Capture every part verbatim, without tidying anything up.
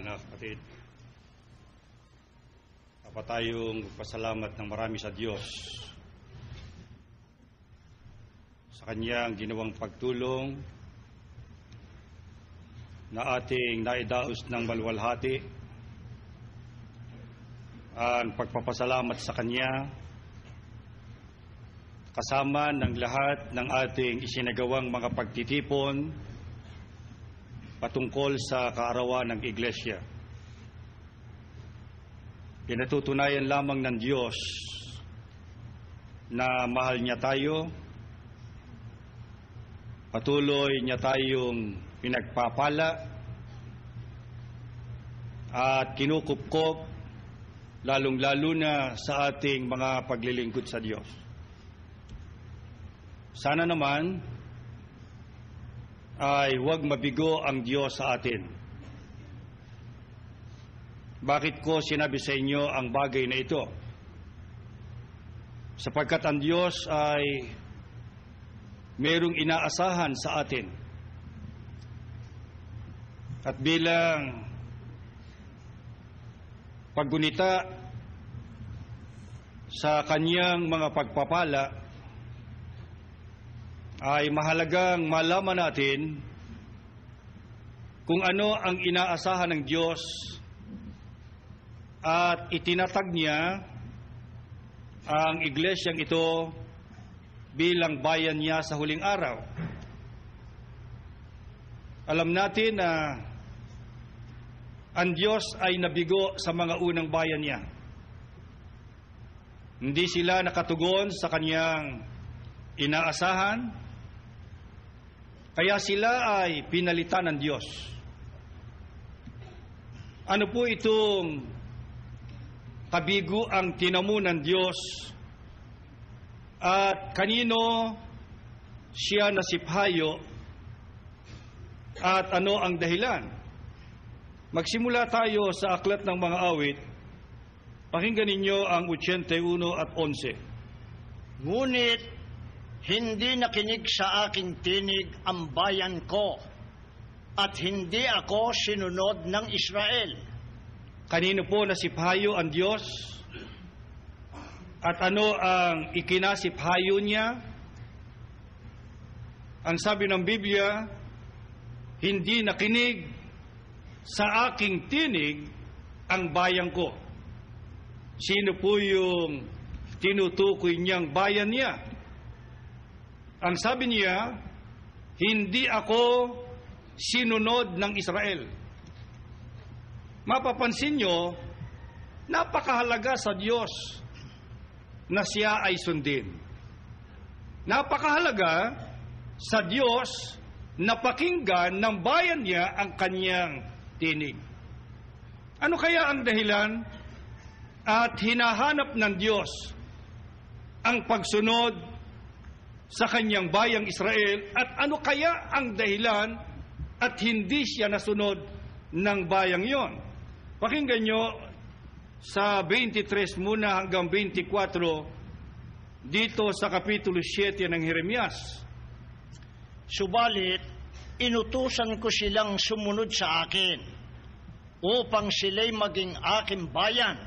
Mahal na kapatid, dapat tayong pasalamat ng marami sa Diyos sa Kanyang ginawang pagtulong na ating naidaos ng balwalhati, ang pagpapasalamat sa Kanya kasama ng lahat ng ating isinagawang mga pagtitipon patungkol sa kaarawan ng Iglesia. Pinatutunayan lamang ng Diyos na mahal niya tayo, patuloy niya tayong pinagpapala at kinukupkop, lalong-lalo na sa ating mga paglilingkod sa Diyos. Sana naman ay huwag mabigo ang Diyos sa atin. Bakit ko sinabi sa inyo ang bagay na ito? Sapagkat ang Diyos ay mayroong inaasahan sa atin. At bilang paggunita sa Kanyang mga pagpapala, ay mahalagang malaman natin kung ano ang inaasahan ng Diyos at itinatag niya ang iglesyang ito bilang bayan niya sa huling araw. Alam natin na ang Diyos ay nabigo sa mga unang bayan niya. Hindi sila nakatugon sa Kanyang inaasahan, kaya sila ay pinalitan ng Diyos. Ano po itong kabigo ang tinamo ng Diyos at kanino siya nasiphayo at ano ang dahilan? Magsimula tayo sa Aklat ng Mga Awit. Pakinggan ninyo ang eighty-one at eleven. Ngunit hindi nakinig sa aking tinig ang bayan ko, at hindi ako sinunod ng Israel. Kanino po nasiphayo ang Diyos? At ano ang ikinasiphayo niya? Ang sabi ng Biblia, hindi nakinig sa aking tinig ang bayan ko. Sino po yung tinutukoy niyang bayan niya? Ang sabi niya, hindi ako sinunod ng Israel. Mapapansin nyo, napakahalaga sa Diyos na siya ay sundin. Napakahalaga sa Diyos na pakinggan ng bayan niya ang kanyang tinig. Ano kaya ang dahilan at hinahanap ng Diyos ang pagsunod sa kanyang bayang Israel, at ano kaya ang dahilan at hindi siya nasunod ng bayang yon? Pakinggan nyo sa twenty-three muna hanggang twenty-four dito sa Kapitulo seven ng Jeremias. Subalit, inutusan ko silang sumunod sa akin upang sila'y maging aking bayan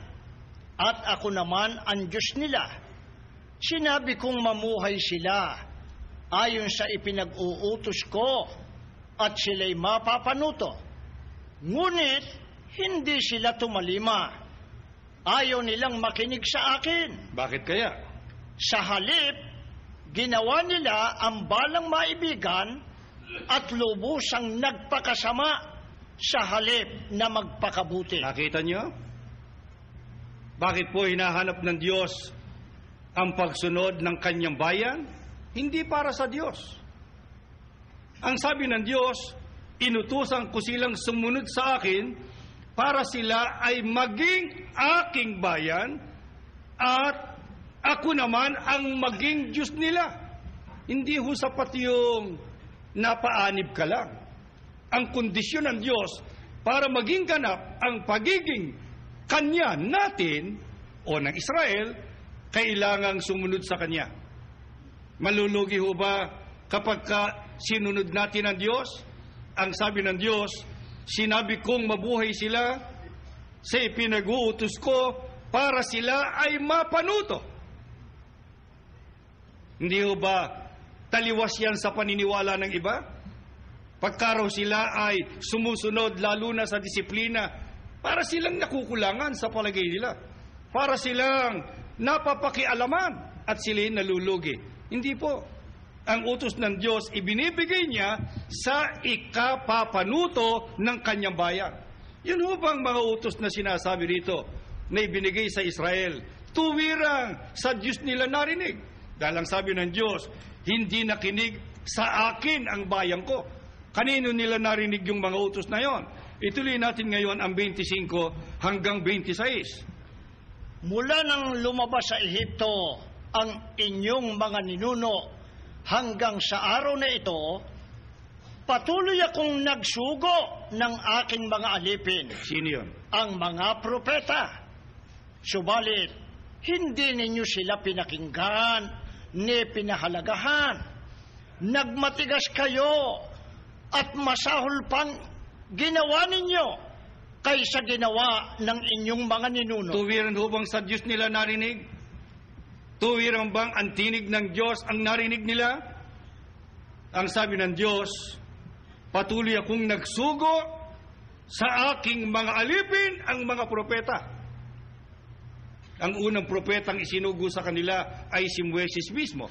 at ako naman ang Diyos nila. Sinabi kong mamuhay sila ayon sa ipinag-uutos ko at sila'y mapapanuto. Ngunit hindi sila tumalima. Ayaw nilang makinig sa akin. Bakit kaya? Sa halip, ginawa nila ang balang maibigan at lubusang nagpakasama sa halip na magpakabuti. Nakita niyo? Bakit po hinahanap ng Diyos ang pagsunod ng kanyang bayan? Hindi para sa Diyos. Ang sabi ng Diyos, inutusan ko silang sumunod sa akin para sila ay maging aking bayan at ako naman ang maging Diyos nila. Hindi ho sapat yung napaanib ka lang. Ang kondisyon ng Diyos para maging ganap ang pagiging kanya natin o ng Israel, kailangang sumunod sa Kanya. Malulugi ho ba kapag ka sinunod natin ang Diyos? Ang sabi ng Diyos, Sinabi kong mabuhay sila sa ipinag-uutos ko para sila ay mapanuto. Hindi ho ba taliwas yan sa paniniwala ng iba? Pagkaraw sila ay sumusunod lalo na sa disiplina, para silang nakukulangan sa palagay nila. Para silang napapakialaman at sila'y nalulugi. Hindi po. Ang utos ng Diyos, ibinibigay niya sa ikapapanuto ng kanyang bayan. Yun ho bang mga utos na sinasabi rito na ibinigay sa Israel, tuwirang sa Diyos nila narinig? Dahil ang sabi ng Diyos, hindi nakinig sa akin ang bayan ko. Kanino nila narinig yung mga utos na yon? Ituloy natin ngayon ang twenty-five hanggang twenty-six. Mula nang lumabas sa Ehipto ang inyong mga ninuno, hanggang sa araw na ito, patuloy akong nagsugo ng aking mga alipin. Sino yun? Ang mga propeta. Subalit, hindi ninyo sila pinakinggan, ni pinahalagahan. Nagmatigas kayo at masahol pang ginawa ninyo kaysa ginawa ng inyong mga ninuno. Tuwiran hubang sa Diyos nila narinig? Tuwirang bang ang tinig ng Diyos ang narinig nila? Ang sabi ng Diyos, patuloy akong nagsugo sa aking mga alipin ang mga propeta. Ang unang propetang isinugo sa kanila ay si Moises mismo.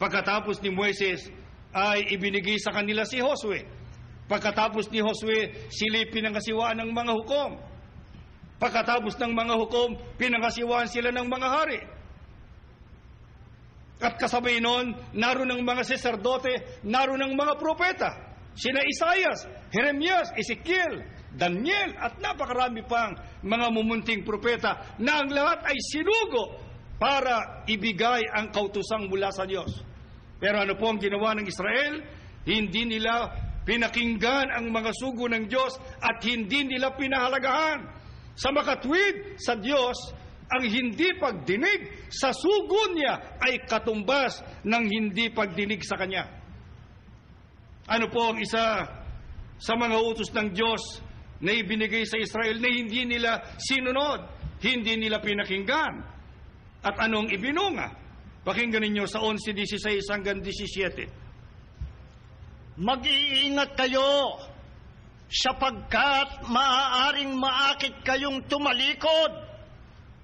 Pagkatapos ni Moises ay ibinigay sa kanila si Josue. Pagkatapos ni Josue, sila'y pinangasiwaan ng mga hukom. Pagkatapos ng mga hukom, pinangasiwaan sila ng mga hari. At kasabay noon, naroon ang mga sacerdote, naroon ang mga propeta. Sina Isaias, Jeremias, Ezekiel, Daniel, at napakarami pang mga mumunting propeta na ang lahat ay sinugo para ibigay ang kautusang mula sa Diyos. Pero ano po ang ginawa ng Israel? Hindi nila pinakinggan ang mga sugo ng Diyos at hindi nila pinahalagahan. Sa makatwid sa Diyos, ang hindi pagdinig sa sugo niya ay katumbas ng hindi pagdinig sa kanya. Ano po ang isa sa mga utos ng Diyos na ibinigay sa Israel na hindi nila sinunod, hindi nila pinakinggan? At anong ibinunga? Pakinggan ninyo sa eleven, sixteen hanggang seventeen. Mag-iingat kayo sapagkat maaaring maakit kayong tumalikod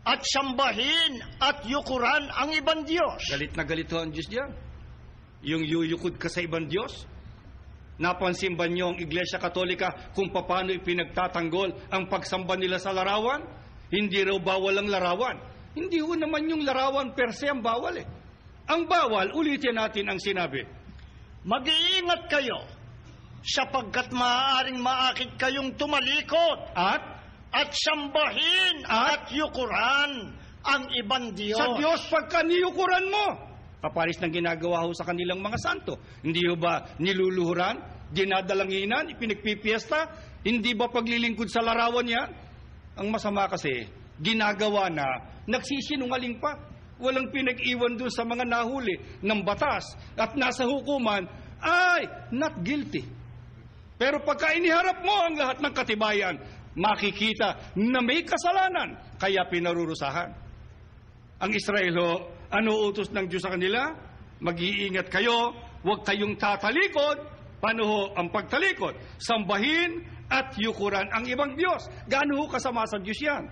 at sambahin at yukuran ang ibang Diyos. Galit na galit ho ang Diyos diyan. Yung yuyukod ka sa ibang Diyos. Napansin ba niyo ang Iglesia Katolika kung paano ipinagtatanggol ang pagsamba nila sa larawan? Hindi raw bawal ang larawan. Hindi ho naman yung larawan per se ang bawal eh. Ang bawal, ulitin natin ang sinabi. Mag-iingat kayo sapagkat maaaring maakit kayong tumalikod at at sambahin at yukuran ang ibang Diyos. Sa Diyos pagka niyukuran mo, kaparis ng ginagawa ho sa kanilang mga santo. Hindi ho ba niluluhuran, dinadalanginan, ipinagpipiesta? Hindi ba paglilingkod sa larawan yan? Ang masama kasi, ginagawa na, nagsisinungaling pa. Walang pinag-iwan doon sa mga nahuli ng batas at nasa hukuman, ay, not guilty. Pero pagka iniharap mo ang lahat ng katibayan, makikita na may kasalanan, kaya pinarurusahan. Ang Israel ho, ano utos ng Diyos sa kanila? Mag-iingat kayo, huwag kayong tatalikod. Paano ho ang pagtalikod? Sambahin at yukuran ang ibang Diyos. Gaano ho kasama sa Diyos yan?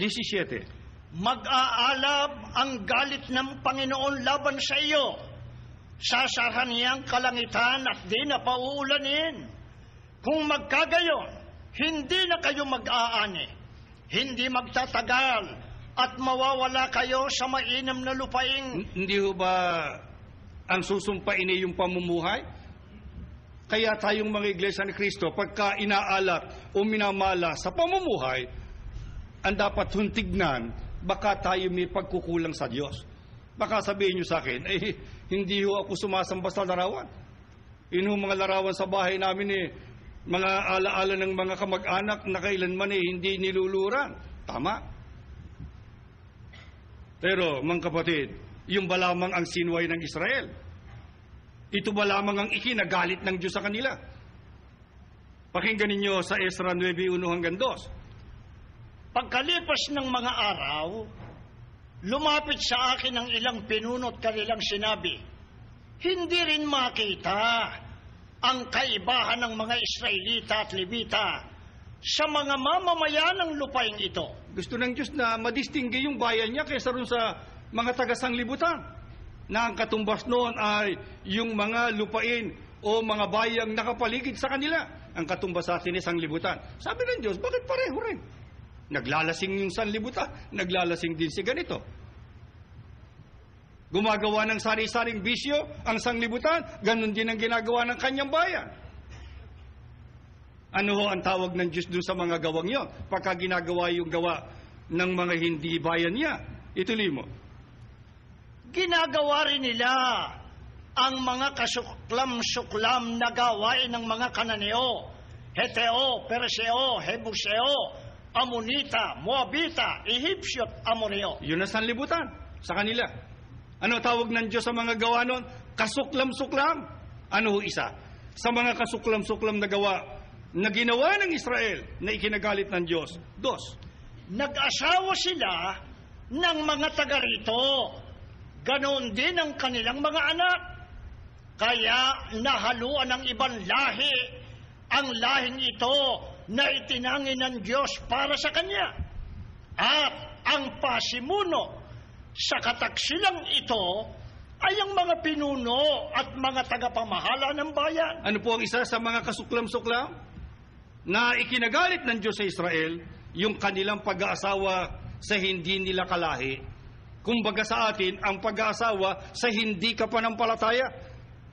seventeen. Mag-aalab ang galit ng Panginoon laban sa iyo. Sasarahan niyang kalangitan at di na pauulanin. Kung magkagayon, hindi na kayo mag-aani, hindi magtatagal, at mawawala kayo sa mainam na lupain. Hindi ho ba ang susumpain ay yung pamumuhay? Kaya tayong mga Iglesia ni Cristo, pagka inaalat o minamala sa pamumuhay, ang dapat huntignan, baka tayo may pagkukulang sa Diyos. Baka sabihin nyo sa akin, eh, hindi ho ako sumasamba sa larawan. Yun ho mga larawan sa bahay namin eh, mga alaala ng mga kamag-anak na kailanman eh, hindi niluluran. Tama. Pero, mga kapatid, yung ba lamang ang sinuway ng Israel? Ito ba lamang ang ikinagalit ng Diyos sa kanila? Pakinggan ninyo sa Ezra nine one to two. Pagkalipas ng mga araw, lumapit sa akin ang ilang pinuno at kanilang sinabi, hindi rin makita ang kaibahan ng mga Israelita at Levita sa mga mamamayan ng lupain ito. Gusto ng Diyos na madistinggi yung bayan niya kaysa rin sa mga taga-sanglibutan na ang katumbas noon ay yung mga lupain o mga bayang nakapaligid sa kanila. Ang katumbas natin ay sanglibutan. Sabi ng Diyos, bakit pareho rin? Naglalasing yung sanglibutan, naglalasing din si ganito. Gumagawa ng sari-saring bisyo ang sanglibutan, ganun din ang ginagawa ng kanyang bayan. Ano ho ang tawag ng Diyos dun sa mga gawang yon? Pagka ginagawa yung gawa ng mga hindi bayan niya. Ituloy mo. Ginagawa rin nila ang mga kasuklam-suklam na gawain ng mga Kananeo, Heteo, Perseo, Hebuseo, Amonita, Moabita, Ehipsyo at Amoneo. Yun ang sanlibutan sa kanila. Ano tawag ng Diyos sa mga gawa nun? Kasuklam-suklam. Ano isa? Sa mga kasuklam-suklam na gawa na ginawa ng Israel na ikinagalit ng Diyos. Dos. Nag-asawa sila ng mga taga rito. Ganon din ang kanilang mga anak. Kaya nahaluan ng ibang lahi ang lahing ito na itinangin ng Diyos para sa kanya. At ang pasimuno sa kataksilang ito ay ang mga pinuno at mga tagapamahala ng bayan. Ano po ang isa sa mga kasuklam-suklam na ikinagalit ng Diyos sa Israel? Yung kanilang pag-aasawa sa hindi nila kalahi. Kumbaga sa atin, ang pag-aasawa sa hindi kapanampalataya.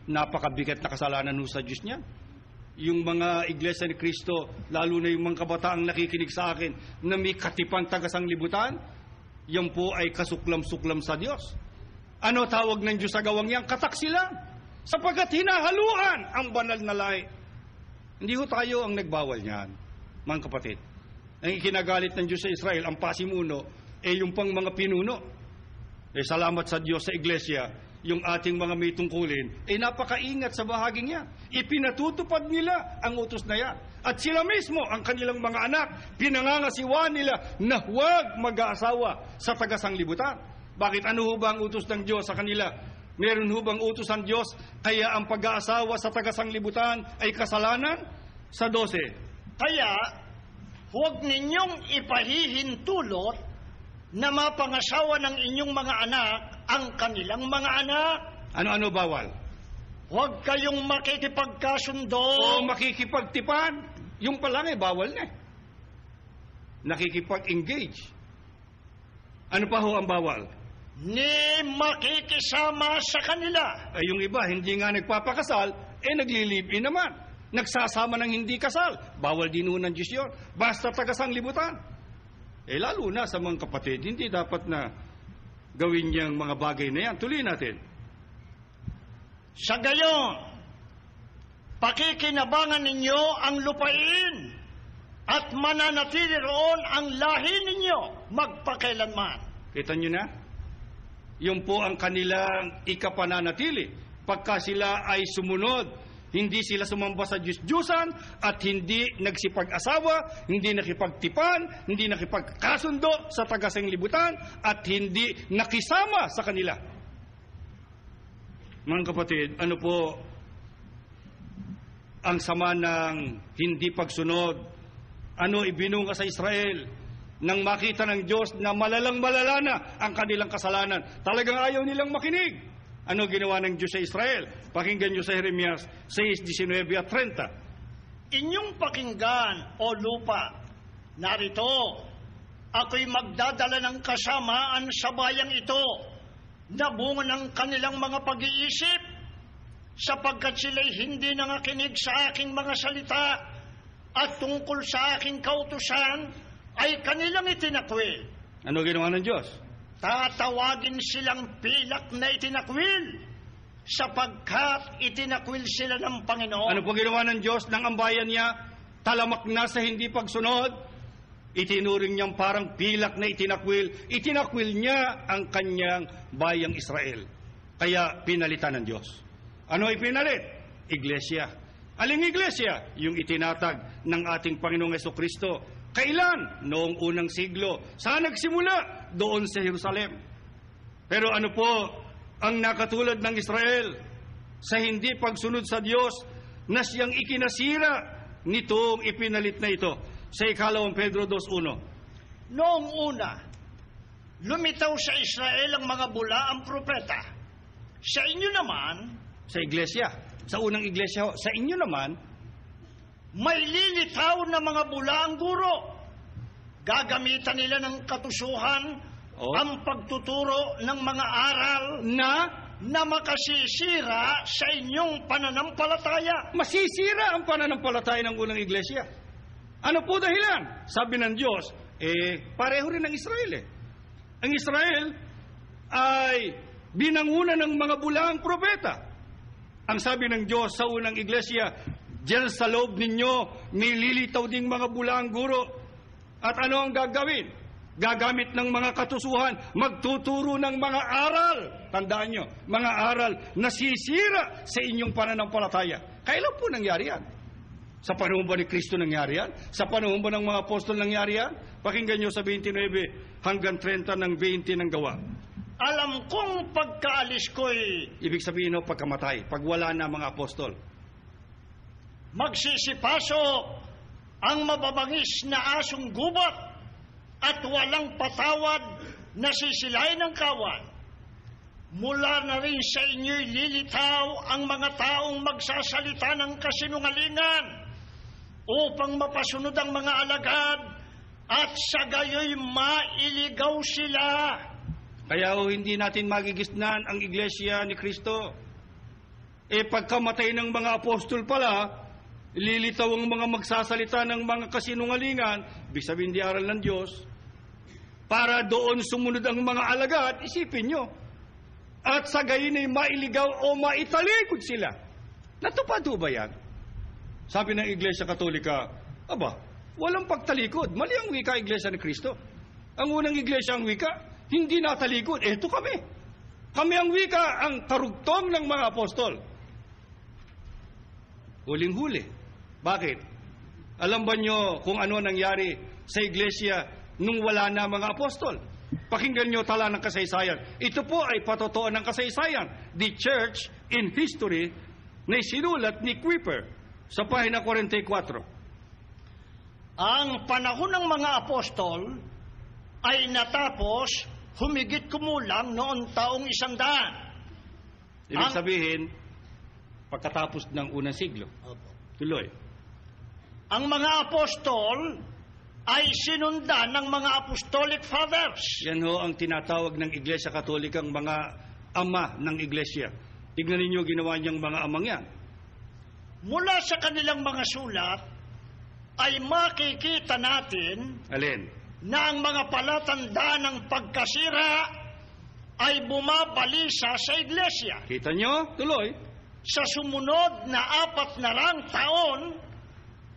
Napakabigat na kasalanan nun sa Diyos niya. Yung mga Iglesia ni Cristo, lalo na yung mga kabataang nakikinig sa akin, na may katipang taga-sanglibutan, yan po ay kasuklam-suklam sa Diyos. Ano tawag ng Diyos sa gawang niyang kataksilan? Sapagat hinahaluan ang banal na lahi. Hindi ho tayo ang nagbawal niyan, mga kapatid. Ang ikinagalit ng Diyos sa Israel, ang pasimuno, ay eh yung pang mga pinuno. Eh salamat sa Diyos sa iglesia, yung ating mga may tungkulin, eh napakaingat sa bahaging niya. Ipinatutupad nila ang utos na yan. At sila mismo, ang kanilang mga anak, pinangangasiwa nila na huwag mag-aasawa sa taga-sanglibutan. Bakit? Ano hubang utos ng Diyos sa kanila? Meron hubang utos ng Diyos kaya ang pag-aasawa sa taga-sanglibutan ay kasalanan? Sa twelve. Kaya, huwag ninyong ipahihintulot na mapangasawa ng inyong mga anak ang kanilang mga anak. Ano-ano bawal? Huwag kayong makikipagkasundo. O makikipagtipan. Yung palang eh, bawal na. Nakikipag-engage. Ano pa ho ang bawal? Ni makikisama sa kanila. Ay yung iba, hindi nga nagpapakasal, eh nagli-live-in naman. Nagsasama ng hindi kasal. Bawal din ho ng Diyos yun. Basta taga-sanglibutan. Eh lalo na sa mga kapatid, hindi dapat na gawin niyang mga bagay na yan. Tuloy natin. Sa gayon, pakikinabangan ninyo ang lupain at mananatili roon ang lahi ninyo magpakailanman. Kita nyo na? Yun po ang kanilang ikapananatili. Pagka sila ay sumunod, hindi sila sumamba sa Diyos-Diyusan at hindi nagsipag-asawa, hindi nakipagtipan, hindi nakipagkasundo sa taga-sanglibutan at hindi nakisama sa kanila. Mga kapatid, ano po ang sama ng hindi pagsunod? Ano ibinunga sa Israel nang makita ng Diyos na malalang-malala na ang kanilang kasalanan? Talagang ayaw nilang makinig. Ano ginawa ng Diyos sa Israel? Pakinggan niyo sa Jeremias six nineteen to thirty. Inyong pakinggan, o lupa, narito, ako'y magdadala ng kasamaan sa bayang ito. Nabunga ng kanilang mga pag-iisip sapagkat sila'y hindi nangakinig sa aking mga salita at tungkol sa aking kautusan ay kanilang itinakwil. Ano ginawa ng Diyos? Tatawagin silang pilak na itinakwil sapagkat itinakwil sila ng Panginoon. Ano po ginawa ng Diyos nang ang bayan niya talamak na sa hindi pagsunod? Itinuring niyang parang pilak na itinakwil. Itinakwil niya ang kanyang bayang Israel. Kaya pinalitan ng Diyos. Ano ay pinalit? Iglesia. Aling iglesia? Yung itinatag ng ating Panginoong Jesucristo. Kailan? Noong unang siglo. Saan nagsimula? Doon sa Jerusalem. Pero ano po ang nakatulad ng Israel sa hindi pagsunod sa Diyos na siyang ikinasira nitong ipinalit na ito? Sa ikalawang Pedro two one. Noong una, lumitaw sa Israel ang mga bula ang propeta. Sa inyo naman, sa iglesia, sa unang iglesia, sa inyo naman, may lilitaw na mga bula ang guro. Gagamitan nila ng katusuhan oh. ang pagtuturo ng mga aral na na makasisira sa inyong pananampalataya. Masisira ang pananampalataya ng unang iglesia. Ano po dahilan? Sabi ng Diyos, eh, pareho rin ang Israel eh. Ang Israel ay binangunan ng mga bulaang propeta. Ang sabi ng Diyos sa unang iglesia, diyan sa loob ninyo, may lilitaw ding mga bulaang guro. At ano ang gagawin? Gagamit ng mga katusuhan, magtuturo ng mga aral. Tandaan nyo, mga aral na sisira sa inyong pananampalataya. Kailan po nangyari yan? Sa panahon ba ni Kristo nangyari yan? Sa panahon ba ng mga apostol nangyari yan? Pakinggan nyo sa twenty-nine hanggang thirty ng twenty ng gawa. Alam kong pagkaalis ko'y... Ibig sabihin no, pagkamatay, pagwala na mga apostol. Magsisipaso ang mababangis na asong gubat at walang patawad na sisilain ng kawan. Mula na rin sa inyo'y lilitaw ang mga taong magsasalita ng kasinungalingan upang mapasunod ang mga alagad at sa gayo'y mailigaw sila. Kaya oh, hindi natin magigisnan ang Iglesia ni Cristo. E pagkamatay ng mga apostol pala, lilitaw ang mga magsasalita ng mga kasinungalingan, ibig sabihin di aral ng Diyos, para doon sumunod ang mga alagad, isipin nyo, at sa gayon ay mailigaw o maitalikod sila. Natupad ho ba yan? Sabi ng Iglesia Katolika, aba, walang pagtalikod. Mali ang wika, Iglesia ni Cristo. Ang unang Iglesia ang wika, hindi natalikod. Eto kami. Kami ang wika, ang karugtong ng mga apostol. Huling-huli. Bakit? Alam ba nyo kung ano nangyari sa Iglesia nung wala na mga apostol? Pakinggan nyo tala ng kasaysayan. Ito po ay patotoo ng kasaysayan. The Church in History na isinulat ni Kuiper sa pahina forty-four. Ang panahon ng mga apostol ay natapos humigit kumulang noong taong isandaan. Ibig ang... sabihin, pagkatapos ng unang siglo. Opo. Tuloy. Ang mga apostol ay sinundan ng mga apostolic fathers. Yan ho ang tinatawag ng Iglesia Katolika ang mga ama ng Iglesia. Tignan ninyo ginawa niyang mga amang yan. Mula sa kanilang mga sulat ay makikita natin alin? Na ang mga palatandaan ng pagkasira ay bumabalisa sa Iglesia. Kita nyo? Tuloy. Sa sumunod na apat na rang taon,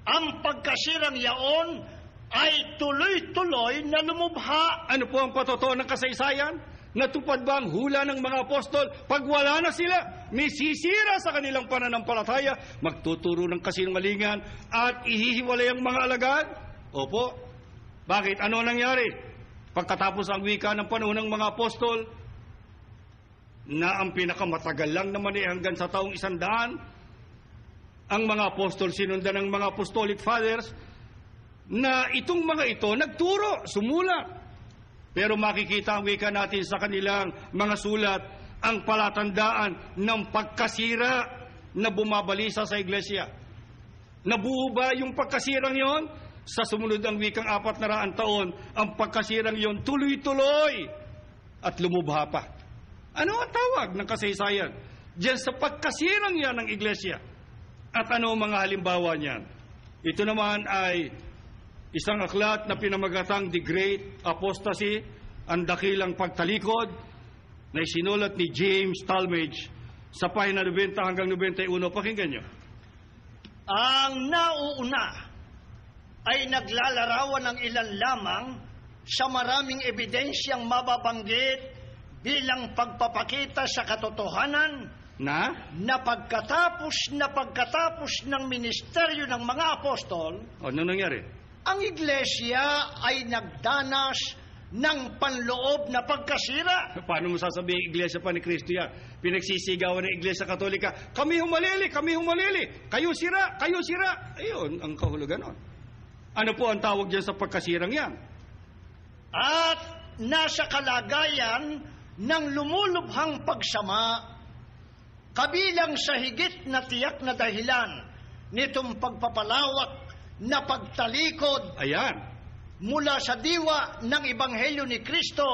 ang pagkasirang yaon ay tuloy-tuloy na lumubha. Ano po ang patotoo ng kasaysayan? Natupad ba ang hula ng mga apostol? Pag wala na sila, may sisira sa kanilang pananampalataya, magtuturo ng kasinungalingan at ihihiwalay ang mga alagad? Opo. Bakit? Ano nangyari? Pagkatapos ang wika ng panahon ng mga apostol, na ang pinakamatagal lang naman ay hanggang sa taong isandaan, ang mga apostol, sinundan ng mga apostolic fathers, na itong mga ito nagturo, sumula. Pero makikita ang wika natin sa kanilang mga sulat ang palatandaan ng pagkasira na bumabalisa sa iglesia. Nabuo ba yung pagkasirang yon? Sa sumunod ang wikang apat na raan taon, ang pagkasirang yon tuloy-tuloy at lumubha pa. Ano ang tawag ng kasaysayan? Diyan sa pagkasirang yan ng iglesia. At ano mga halimbawa niyan? Ito naman ay isang aklat na pinamagatang The Great Apostasy, ang dakilang pagtalikod, na isinulat ni James Talmage sa pahina ninety hanggang ninety-one. Pakinggan nyo. Ang nauuna ay naglalarawan ng ilan lamang sa maraming ebidensyang mababanggit bilang pagpapakita sa katotohanan na napagkatapos na pagkatapos ng ministeryo ng mga apostol, ano nangyari? Ang iglesia ay nagdanas ng panloob na pagkasira. Paano mo sasabihin iglesia pa ni Kristo yan? Pinagsisigawan ng iglesia katolika, kami humalili, kami humalili, kayo sira, kayo sira. Ayun ang kahulugan nun. Ano po ang tawag diyan sa pagkasirang yan? At nasa kalagayan ng lumulubhang pagsama, kabilang sa higit na tiyak na dahilan nitong pagpapalawak na pagtalikod, ayan, mula sa diwa ng Ebanghelyo ni Kristo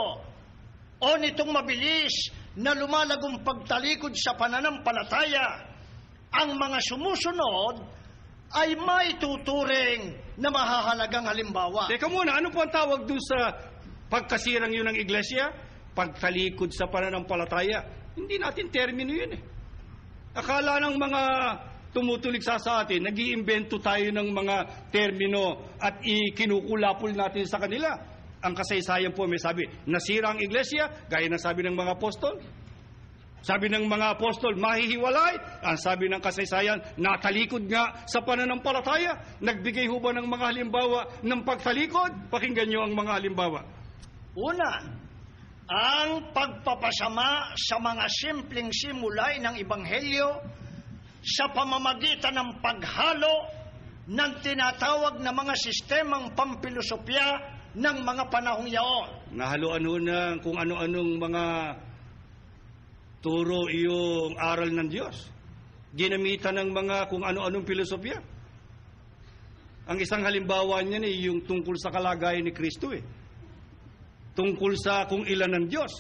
o nitong mabilis na lumalagong pagtalikod sa pananampalataya, ang mga sumusunod ay may tuturing na mahahalagang halimbawa. Teka muna, ano po ang tawag dun sa pagkasirang yun ng iglesia? Pagtalikod sa pananampalataya. Hindi natin termino yun eh. Akala ng mga tumutuligsa sa atin, nag-iimbento tayo ng mga termino at ikinukulapul natin sa kanila. Ang kasaysayan po may sabi, nasira ang iglesia, gaya ng sabi ng mga apostol. Sabi ng mga apostol, mahihiwalay. Ang sabi ng kasaysayan, natalikod nga sa pananampalataya. Nagbigay ho ba ng mga halimbawa ng pagtalikod? Pakinggan nyo ang mga halimbawa. Una, ang pagpapasama sa mga simpleng simulay ng Ebanghelyo sa pamamagitan ng paghalo ng tinatawag na mga sistemang pampilosopiya ng mga panahong yaon. Nahaluan ho na kung ano-anong mga turo yung aral ng Diyos. Ginamitan ng mga kung ano-anong pilosopiya. Ang isang halimbawa niyan ay yung tungkol sa kalagayan ni Kristo eh. Tungkol sa kung ilan ng Diyos.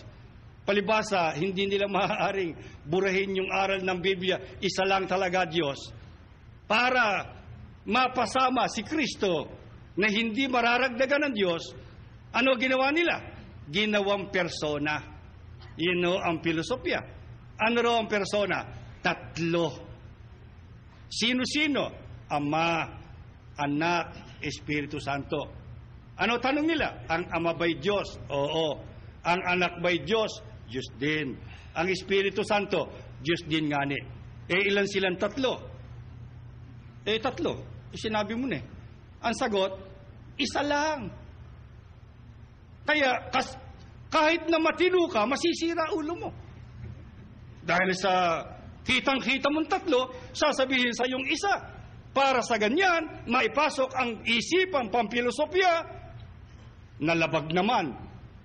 Palibasa, hindi nila maaaring burahin yung aral ng Biblia. Isa lang talaga Diyos. Para mapasama si Kristo na hindi mararagdagan ng Diyos, ano ginawa nila? Ginawang persona. Yun know, ang filosofya. Ano raw ang persona? Tatlo. Sino-sino? Ama, Anak, Espiritu Santo. Ano tanong nila? Ang Ama ba'y Diyos? Oo. Ang Anak ba'y Diyos? Diyos din. Ang Espiritu Santo? Diyos din nga ni. Eh ilan silang tatlo? Eh tatlo. Eh, sinabi mo na eh. Ang sagot, isa lang. Kaya kas, kahit na matino ka, masisira ulo mo. Dahil sa kitang-kita mong tatlo, sasabihin sa yung isa. Para sa ganyan, maipasok ang isipan pampilosopiya nalabag naman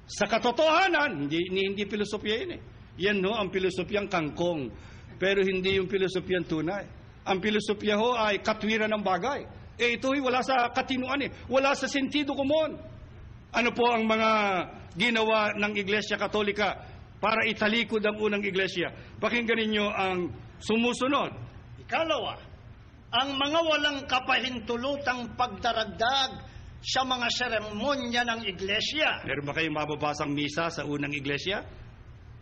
sa katotohanan. Hindi, hindi filosofiya yun eh. Yan ho, ang filosofiyang kangkong. Pero hindi yung filosofiyang tunay. Ang filosofiya ho ay katwiran ng bagay. Eh ito ho, wala sa katinuan eh. Wala sa sentido kumon. Ano po ang mga ginawa ng Iglesia Katolika para italikod ang unang iglesia? Pakinggan ninyo ang sumusunod. Ikalawa, ang mga walang kapahintulutang pagdaragdag sa mga seremonya ng iglesia. Meron ba kayong mababasang misa sa unang iglesia?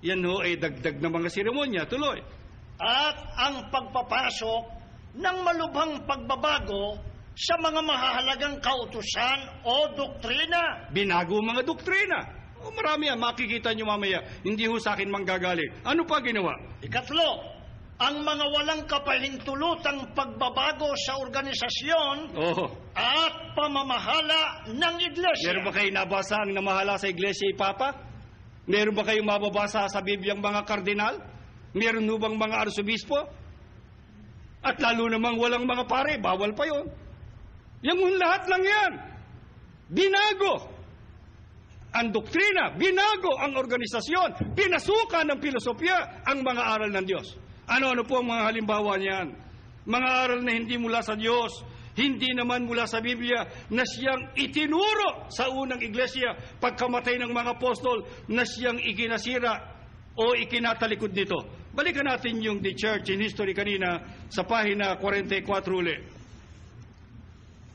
Yan ho ay dagdag ng mga seremonya, tuloy. At ang pagpapasok ng malubhang pagbabago sa mga mahalagang kautusan o doktrina. Binago mga doktrina. O marami yan, makikita nyo mamaya. Hindi ho sa akin manggagaling. Ano pa ginawa? Ikatlo, ang mga walang kapahintulutang pagbabago sa organisasyon oh. at pamamahala ng iglesia. Meron ba kayo nabasa ang namahala sa iglesia, Papa? Meron ba kayong mababasa sa Bibliang mga kardinal? Meron ho bang mga arsobispo? At lalo namang walang mga pare, bawal pa yon. Yung lahat lang yan, binago ang doktrina, binago ang organisasyon, pinasukan ng filosofiya ang mga aral ng Diyos. Ano-ano po ang mga halimbawa niyan? Mga aral na hindi mula sa Diyos, hindi naman mula sa Biblia, na siyang itinuro sa unang iglesia pagkamatay ng mga apostol, na siyang ikinasira o ikinatalikod nito. Balikan natin yung The Church in History kanina sa pahina forty-four ulit.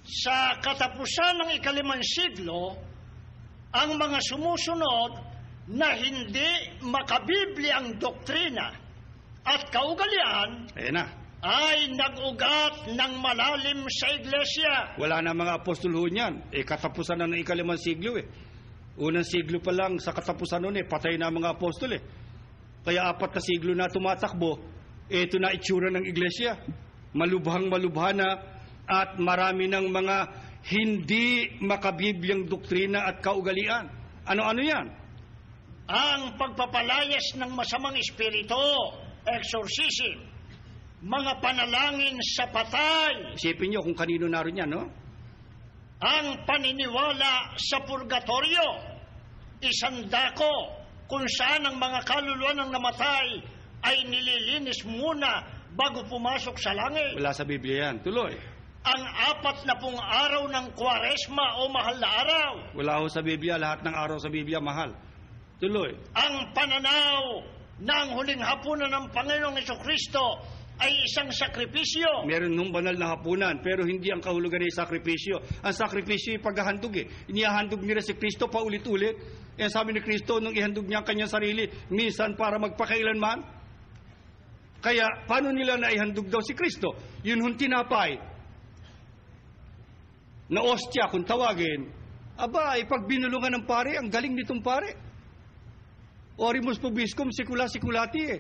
Sa katapusan ng ikalimang siglo, ang mga sumusunod na hindi makabibli ang doktrina at kaugalian na. Ay nag-ugat ng malalim sa iglesia. Wala na mga apostol ho niyan. Eh, katapusan na ng ikalimang siglo eh. Unang siglo pa lang sa katapusan nun eh, patay na mga apostol eh. Kaya apat na siglo na tumatakbo, Ito na itsura ng iglesia, malubhang-malubhana at marami ng mga hindi makabibyang doktrina at kaugalian. Ano-ano yan? Ang pagpapalayas ng masamang espiritu, exorcism, mga panalangin sa patay. Isipin nyo kung kanino naroon yan, no? Ang paniniwala sa purgatorio, isang dako kung saan ang mga kaluluwa ng namatay ay nililinis muna bago pumasok sa langit. Wala sa Biblia yan. Tuloy. Ang apat na pung araw ng Kwaresma o mahal na araw. Wala ho sa Biblia. Lahat ng araw sa Biblia mahal. Tuloy. Ang pananaw ng huling hapunan ng Panginoong Jesucristo ay isang sakripisyo. Meron nung banal na hapunan, pero hindi ang kahulugan ay sakripisyo. Ang sakripisyo ay paghahandog eh. Inihahandog nila si Kristo paulit-ulit. Yan sabi ni Kristo nung ihandog niya ang kanyang sarili, minsan para magpakailanman. Kaya, paano nila naihandog daw si Kristo? Yun hong tinapay. Na ostya, kung tawagin, aba, ipagbinulungan ng pare, ang galing nitong pare. Orimus Pobiscum, sikula-sikulati eh.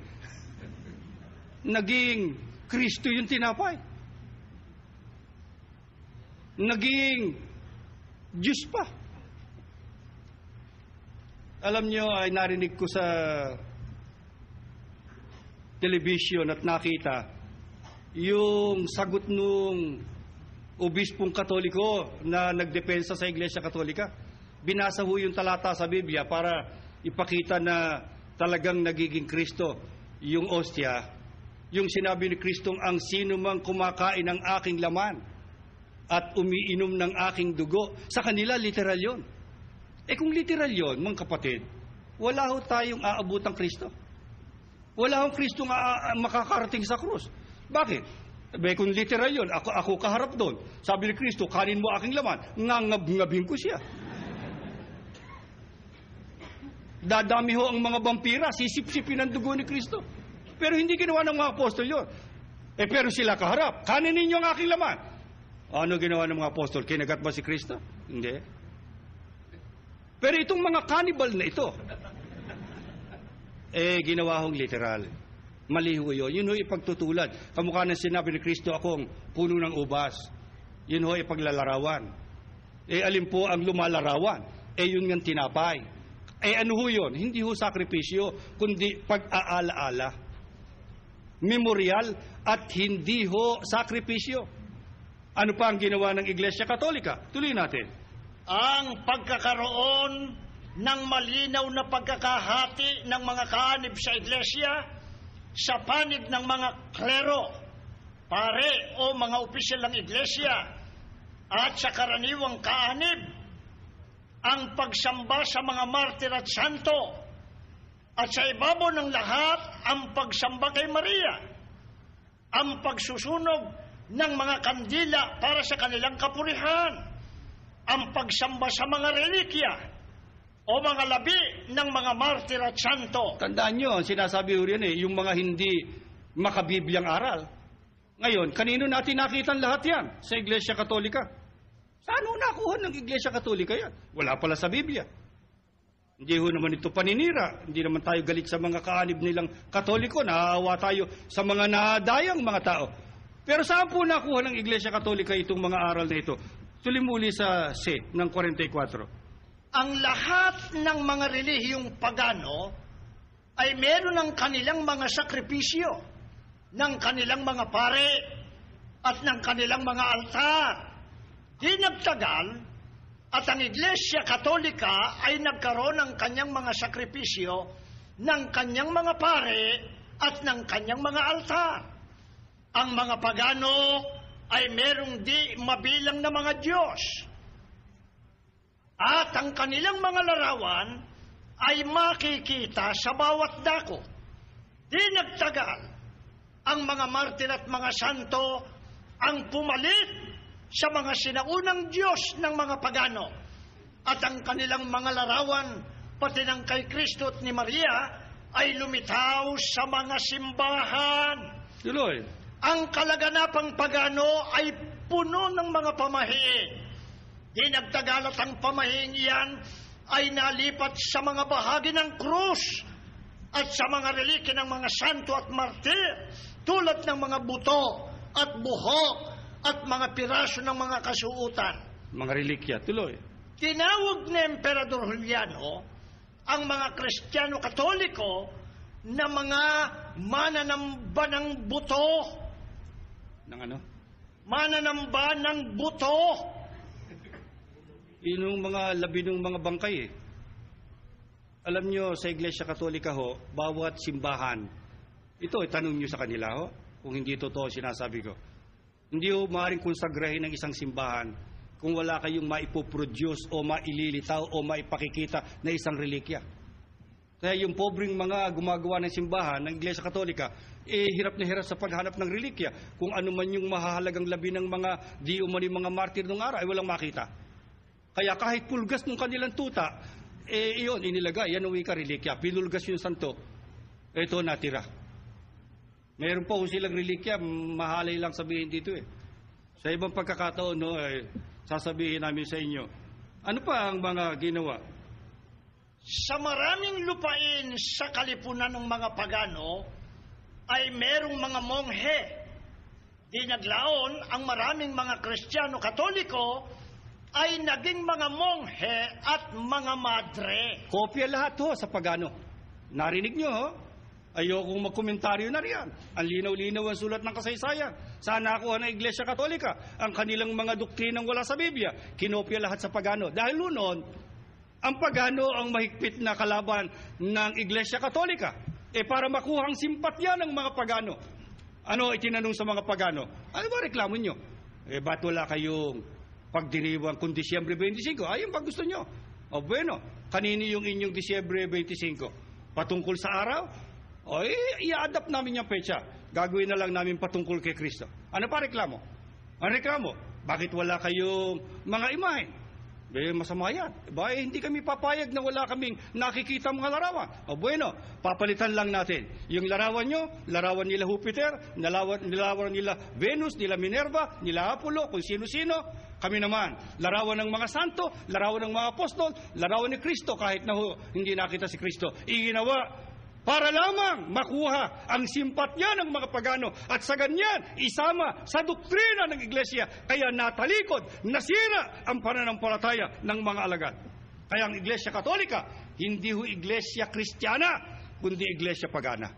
Naging Kristo yung tinapay. Naging Diyos pa. Alam nyo, ay narinig ko sa television at nakita yung sagot nung obispong katoliko na nagdepensa sa Iglesia Katolika. Binasa ho yung talata sa Biblia para ipakita na talagang nagiging Kristo yung ostya. Yung sinabi ni Kristong, ang sino mang kumakain ng aking laman at umiinom ng aking dugo, sa kanila literal yon. Eh kung literal yon, mga kapatid, wala ho tayong aabot ang Kristo. Wala ho Kristong makakarating sa krus. Bakit? Eh kung literal yon, ako, ako kaharap doon. Sabi ni Kristo, kanin mo aking laman, ngangab-ngabin ko siya. Dadami ho ang mga vampira, sisip-sipin ang dugo ni Kristo. Pero hindi ginawa ng mga apostol yun. Eh, pero sila kaharap. Kanin ninyo ang aking laman. Ano ginawa ng mga apostol? Kinagat ba si Kristo? Hindi. Pero itong mga cannibal na ito, eh, ginawa hong literal. Mali ho yun. Yun ho ipagtutulad. Kamukha ng sinabi ni Kristo, akong puno ng ubas. Yun ho ipaglalarawan. Eh, alin po ang lumalarawan? Eh, yun nga tinapay. Eh, ano ho yun? Hindi ho sakripisyo, kundi pag-aalaala. Memorial at hindi ho sakripisyo. Ano pa ang ginawa ng Iglesia Katolika? Tuloy natin. Ang pagkakaroon ng malinaw na pagkakahati ng mga kaanib sa Iglesia sa panig ng mga klero, pare o mga opisyal ng Iglesia at sa karaniwang kaanib, ang pagsamba sa mga martir at santo, at sa ibabo ng lahat, ang pagsamba kay Maria, ang pagsusunog ng mga kandila para sa kanilang kapurihan, ang pagsamba sa mga relikya o mga labi ng mga martir at santo. Tandaan nyo, sinasabi ko rin eh, yung mga hindi makabibiyang aral. Ngayon, kanino natin nakita lahat yan? Sa Iglesia Katolika. Saan ho nakuha ng Iglesia Katolika yan? Wala pala sa Biblia. Hindi ho naman ito paninira. Hindi naman tayo galit sa mga kaanib nilang Katoliko. Naawa tayo sa mga nadayang mga tao. Pero saan po nakuha ng Iglesia Katolika itong mga aral na ito? Tulimuli sa C ng forty-four. Ang lahat ng mga relihiyong pagano ay meron ng kanilang mga sakripisyo, ng kanilang mga pare, at ng kanilang mga altar. Di nagtagal, at ang Iglesia Katolika ay nagkaroon ng kanyang mga sakripisyo, ng kanyang mga pare, at ng kanyang mga altar. Ang mga pagano ay merong di mabilang na mga Diyos. At ang kanilang mga larawan ay makikita sa bawat dako. Di nagtagal, ang mga martir at mga santo ang pumalit sa mga sinaunang Diyos ng mga pagano, at ang kanilang mga larawan pati ng kay Kristo at ni Maria ay lumitaw sa mga simbahan. Tuloy. Ang kalaganapang pagano ay puno ng mga pamahiin. Di nagtagal at ang pamahiin iyan ay nalipat sa mga bahagi ng krus at sa mga reliki ng mga santo at martir tulad ng mga buto at buhok at mga piraso ng mga kasuutan. Mga relikya, tuloy. Tinawag ni Emperador Juliano ang mga Kristiyano-Katoliko na mga mananamba ng buto. Ng ano? Mananamba ng buto. Yung mga labi ng mga bangkay eh. Alam nyo, sa Iglesia Katolika ho, bawat simbahan, ito, itanong nyo sa kanila ho, kung hindi totoo sinasabi ko. Hindi ho maaaring konsagrahin ng isang simbahan kung wala kayong maipoproduce o maililitaw o maipakikita na isang relikya. Kaya yung pobreng mga gumagawa ng simbahan ng Iglesia Katolika, eh, hirap na hirap sa paghanap ng relikya. Kung ano man yung mahahalagang labi ng mga di umani mga martir nung araw, ay walang makita. Kaya kahit pulgas ng kanilang tuta, eh, iyon, inilagay, yan ang wika relikya. Pinulgas yung santo. Ito, natira. Meron po silang relikya, mahalay lang sabihin dito eh. Sa ibang pagkakataon, no, eh, sasabihin namin sa inyo. Ano pa ang mga ginawa? Sa maraming lupain sa kalipunan ng mga pagano, ay merong mga monghe. Di naglaon, ang maraming mga Kristiyano-Katoliko ay naging mga monghe at mga madre. Kopya lahat ho sa pagano. Narinig nyo ho? Ayokong magkomentaryo na riyan. Ang linaw-linaw ang sulat ng kasaysayan. Sana ako ang Iglesia Katolika. Ang kanilang mga doktrinang wala sa Biblia, kinopya lahat sa pagano. Dahil noon, ang pagano ang mahigpit na kalaban ng Iglesia Katolika. E para makuha ang simpatya ng mga pagano. Ano itinanong sa mga pagano? Ano ba reklamo nyo? E ba't wala kayong pagdiriwang kung Disyembre dalawampu't singko, ayun ba gusto nyo? O bueno, kanino yung inyong Disyembre dalawampu't singko? Patungkol sa araw? O i-adapt namin yung pecha. Gagawin na lang namin patungkol kay Kristo. Ano pa reklamo? Ano reklamo? Bakit wala kayong mga imahin? Eh, masama yan. Ba, eh, hindi kami papayag na wala kaming nakikita mga larawan. O bueno, papalitan lang natin. Yung larawan nyo, larawan nila Jupiter, larawan, larawan nila Venus, nila Minerva, nila Apollo, kung sino-sino. Kami naman, larawan ng mga santo, larawan ng mga apostol, larawan ni Kristo, kahit na ho, hindi nakita si Kristo. Iginawa para lamang makuha ang simpatya ng mga pagano at sa ganyan isama sa doktrina ng Iglesia. Kaya natalikod, nasira ang pananampalataya ng mga alagad. Kaya ang Iglesia Katolika, hindi ho Iglesia Kristiyana, kundi Iglesia Pagana.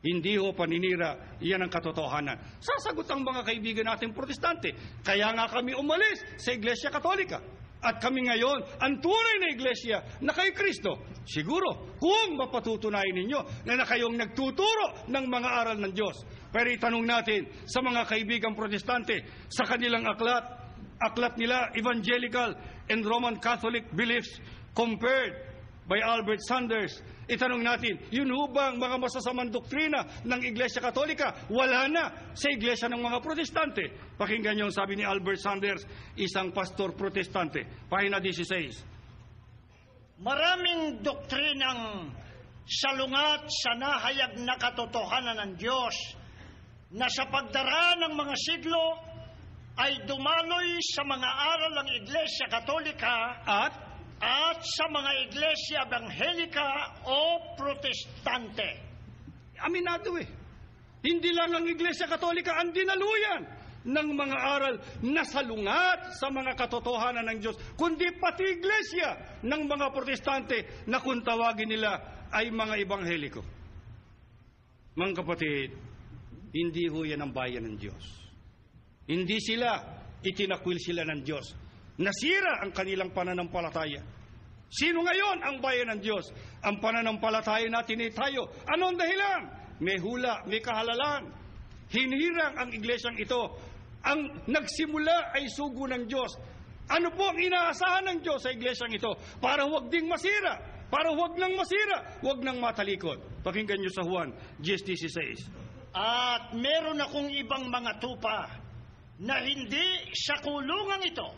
Hindi ho paninira, iyan ang katotohanan. Sasagot ang mga kaibigan natin protestante, kaya nga kami umalis sa Iglesia Katolika. At kami ngayon, ang tunay na iglesia na kay Kristo. Siguro, kung mapatutunayan ninyo na na kayong nagtuturo ng mga aral ng Diyos. Pero itanong natin sa mga kaibigang protestante, sa kanilang aklat, aklat nila, Evangelical and Roman Catholic Beliefs Compared by Albert Sanders, itanong natin, yun ho ba ang mga masasamang doktrina ng Iglesia Katolika? Wala na sa Iglesia ng mga Protestante. Pakinggan niyo ang sabi ni Albert Sanders, isang pastor protestante. Pahina labinwalo. Maraming doktrinang salungat sa nahayag na katotohanan ng Diyos na sa pagdaraan ng mga siglo ay dumaloy sa mga aral ng Iglesia Katolika at at sa mga iglesia ebanghelika o protestante. Aminado eh. Hindi lang ang Iglesia Katolika ang dinaluyan ng mga aral na salungat sa mga katotohanan ng Diyos, kundi pati iglesia ng mga protestante na kung tawagin nila ay mga ebangheliko. Mga kapatid, hindi ho yan ang bayan ng Diyos. Hindi sila, itinakwil sila ng Diyos. Nasira ang kanilang pananampalataya. Sino ngayon ang bayan ng Diyos? Ang pananampalataya natin ay tayo. Anong dahilan? May hula, may kahalalan. Hinirang ang iglesyang ito. Ang nagsimula ay sugo ng Diyos. Ano po ang inaasahan ng Diyos sa iglesyang ito? Para huwag ding masira. Para huwag nang masira. Huwag nang matalikod. Pakinggan niyo sa Juan diyes dieciséis. At meron akong ibang mga tupa na hindi sa kulungan ito.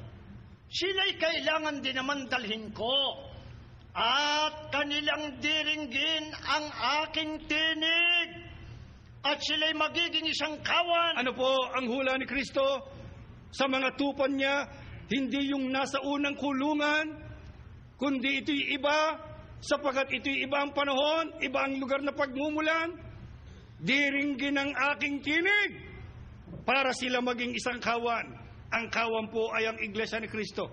Sila'y kailangan din naman dalhin ko, at kanilang diringgin ang aking tinig, at sila'y magiging isang kawan. Ano po ang hula ni Kristo sa mga tupan niya? Hindi yung nasa unang kulungan, kundi ito'y iba, sapagat ito'y iba ang panahon, iba ang lugar na pagmumulan, diringgin ang aking tinig para sila maging isang kawan. Ang kawan po ay ang Iglesia ni Cristo.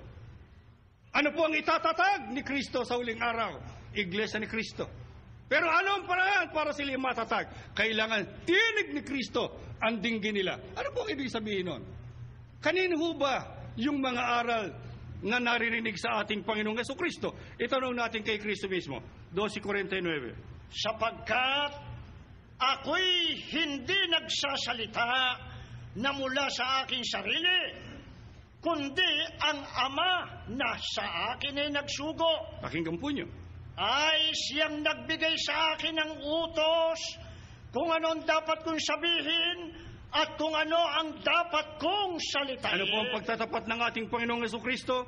Ano po ang itatatag ni Cristo sa huling araw? Iglesia ni Cristo. Pero anong paraan para sila matatag? Kailangan tinig ni Cristo ang dinggin nila. Ano po ang ibig sabihin nun? Kanino ho ba yung mga aral na naririnig sa ating Panginoong Jesucristo? Itanong natin kay Cristo mismo. twelve forty-nine. Sapagkat ako'y hindi nagsasalita na mula sa aking sarili, kundi ang Ama na sa akin ay nagsugo. Pakinggan po niyo. Ay siyang nagbigay sa akin ng utos kung anong dapat kong sabihin at kung ano ang dapat kong salitain. Ano po ang pagtatapat ng ating Panginoong Jesucristo?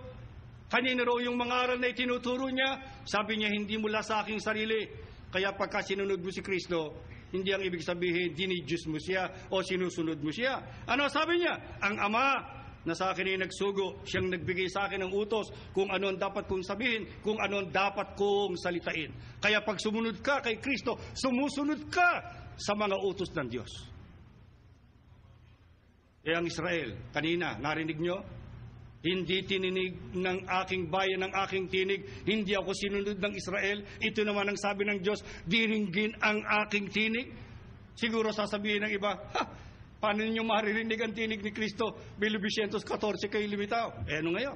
Kanino raw yung mga aral na itinuturo niya? Sabi niya, hindi mula sa aking sarili. Kaya pagka sinunod mo si Cristo, hindi ang ibig sabihin, dinidiyos mo siya o sinusunod mo siya. Ano sabi niya? Ang Ama na sa akin ay nagsugo, siyang nagbigay sa akin ng utos kung ano ang dapat kong sabihin, kung ano ang dapat kong salitain. Kaya pag sumunod ka kay Kristo, sumusunod ka sa mga utos ng Diyos. Eh ang Israel, kanina, narinig nyo? Hindi tininig ng aking bayan, ng aking tinig. Hindi ako sinunod ng Israel. Ito naman ang sabi ng Diyos, diringgin ang aking tinig. Siguro sasabihin ng iba, ha, paano ninyo maririnig ang tinig ni Cristo? nineteen fourteen kayo limitaw. Eh, ano ngayon?